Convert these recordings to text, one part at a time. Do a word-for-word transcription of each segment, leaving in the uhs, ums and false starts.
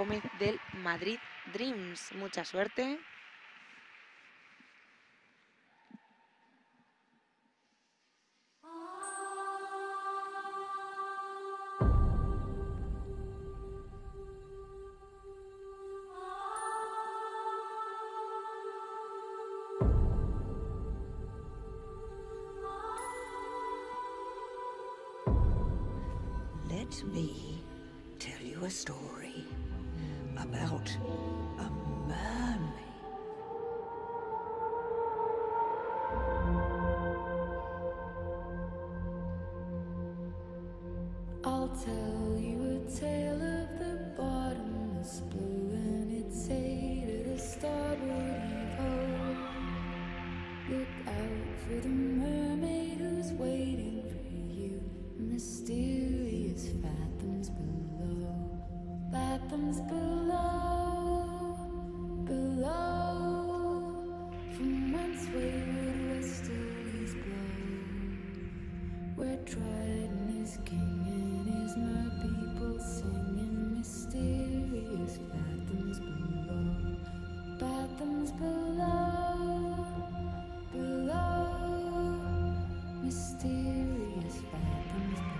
Gómez del Madrid Dreams. Mucha suerte. Let me tell you a story about a mermaid. I'll tell you a tale of the bottomless blue and its say to the starboard of hope. Look out for the mermaid who's waiting for you, mysterious fathoms below, fathoms below, below. From whence wayward westerlies blow, where Triton is king and his mer people sing in mysterious fathoms below, fathoms below, below, mysterious fathoms below.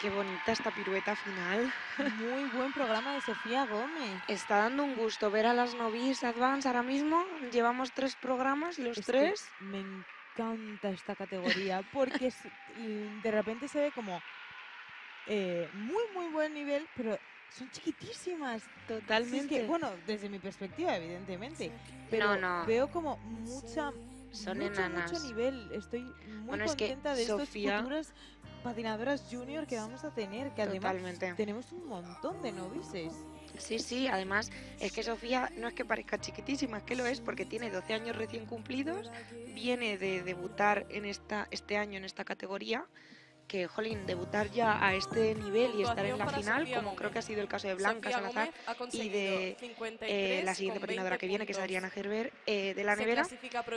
Qué bonita esta pirueta final. Muy buen programa de Sofía Gómez. Está dando un gusto ver a las novices Advance ahora mismo. Llevamos tres programas y los es tres... Me encanta esta categoría porque de repente se ve como eh, muy, muy buen nivel, pero son chiquitísimas. Totalmente. Es que, bueno, desde mi perspectiva, evidentemente. Pero no, no. veo como mucha... Son mucho, enanas. Mucho nivel. Estoy muy bueno, contenta es que de Sofía... estos futuros... patinadoras junior que vamos a tener, que además Totalmente. tenemos un montón de novices. Sí, sí, además es que Sofía no es que parezca chiquitísima, es que lo es porque tiene doce años recién cumplidos, viene de debutar en esta, este año en esta categoría, que, jolín, debutar ya a este nivel y estar en la final, Sofía como Gómez. creo que ha sido el caso de Blanca Salazar y de eh, la siguiente patinadora que viene, que es Adriana Gerber, eh, de la nevera.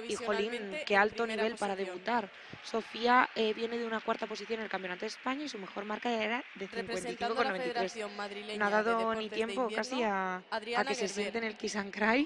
Y, jolín, qué alto nivel posición. para debutar. Sofía eh, viene de una cuarta posición en el Campeonato de España y su mejor marca era de cincuenta y cinco con noventa y tres. No ha dado ni tiempo invierno, casi a, a que Gerber. se siente en el Kiss and Cry.